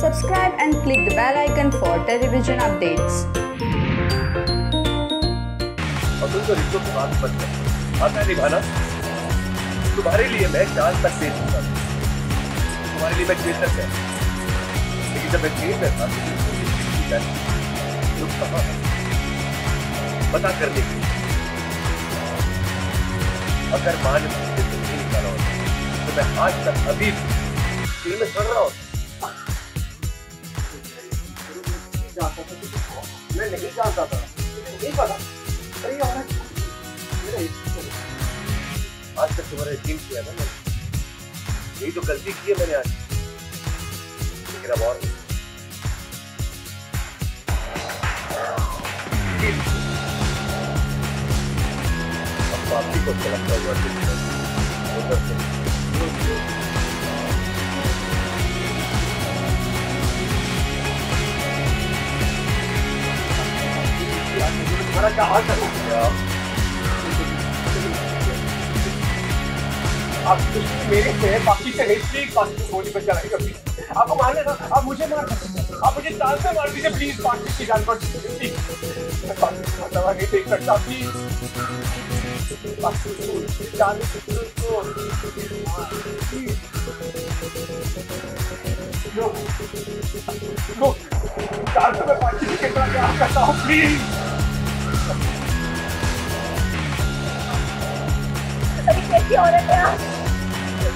Subscribe and click the bell icon for television updates. Atul का रिश्तों की बात मत करो। आता निभाना। तुम्हारे लिए मैं चांद तक दे दूँगा। तुम्हारे लिए मैं खेल तक है। लेकिन जब मैं खेल में था, तुम कहाँ? पता कर लेंगे। अगर मान मुझे तुम नहीं करो, तो मैं आज तक अभी खेल में सड़ रहा हूँ। मैं नहीं जानता था, नहीं पता। अरे यार, आज तक तुम्हारा यकीन किया ना मैंने, यही तो गलती की है मैंने आज। लेकिन अब और वापसी को लगता हुआ उधर से तुम्हारा क्या हाल कर दिया आप? मेरे से बाकी से हिस्ट्री बाकी गोली बचा रही कभी आप मार लेना। आप मुझे ताल से मार दीजिए प्लीज। बाकी की जान पर दवा नहीं देख सकता प्लीज। बाकी की जान को ताल से मैं बाकी की कितना क्या करता हूँ प्लीज। अभी कैसी औरत है आप?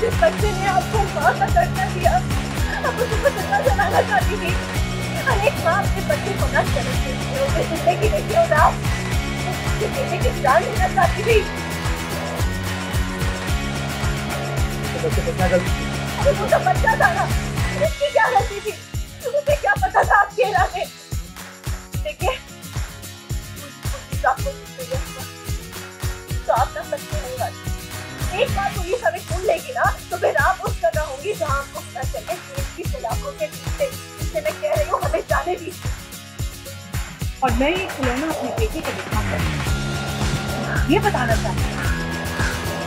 जिस बच्चे ने आपको माँ का दर्जा दिया, आप उसे बदलना जनाना चाहती थी। अनेक माँ अपने बच्चे को नष्ट करती थी, उसे जिंदगी नहीं होना, उसे बेटे की जान लेना चाहती थी। उसका बच्चा था ना, उसकी क्या गलती थी? उसे क्या पता था आपके इरादे? देखिए, तो आप ना सकते नहीं बात। एक बार तो ये सब सुन लेगी ना, तो फिर आप उस जगह होंगी जहाँ आपको पता चले की सलाखों के पीछे। इससे मैं कह रही हूँ हमें जाने भी। और मैं ये खिलौना अपने बेटे को दिखाकर ये बताना चाहती हूँ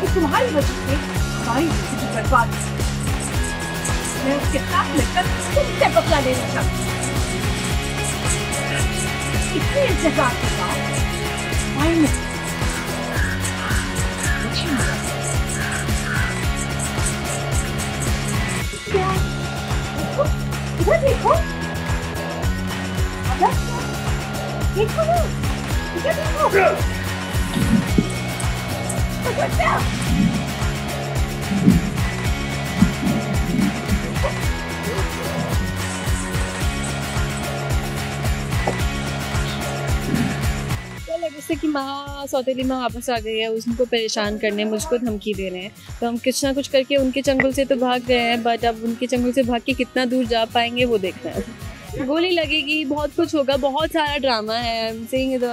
कि तुम्हारी वजह से हमारी जिंदगी बर्बाद। मैं उसके साथ लेकर तुमसे बदला लेना चाहती हूँ। इतने इंतजार के बाद इधर देखो, अगर देखो ना, इधर देखो, तो बच्चा, क्या लगे से कि माँ सौतेली माँ वापस आ गई है। उसको परेशान करने, मुझको धमकी दे रहे हैं, तो हम कुछ ना कुछ करके उनके चंगुल से तो भाग गए हैं। बट अब उनके चंगुल से भाग के कितना दूर जा पाएंगे वो देखना है। गोली लगेगी, बहुत कुछ होगा, बहुत सारा ड्रामा है।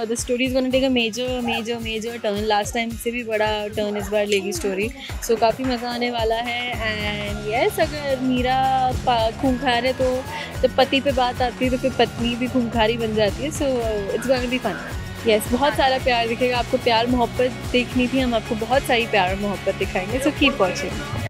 The story is gonna take a major major major turn. Last time से भी बड़ा टर्न इस बार लेगी स्टोरी। सो काफ़ी मज़ा आने वाला है। एंड यस, अगर मीरा खूंखार है तो जब पति पे बात आती है तो फिर पत्नी भी खूंखारी बन जाती है। So it's gonna be fun. Yes, बहुत सारा प्यार दिखेगा आपको। प्यार मोहब्बत देखनी थी, हम आपको बहुत सारी प्यार और मोहब्बत दिखाएंगे। So keep watching.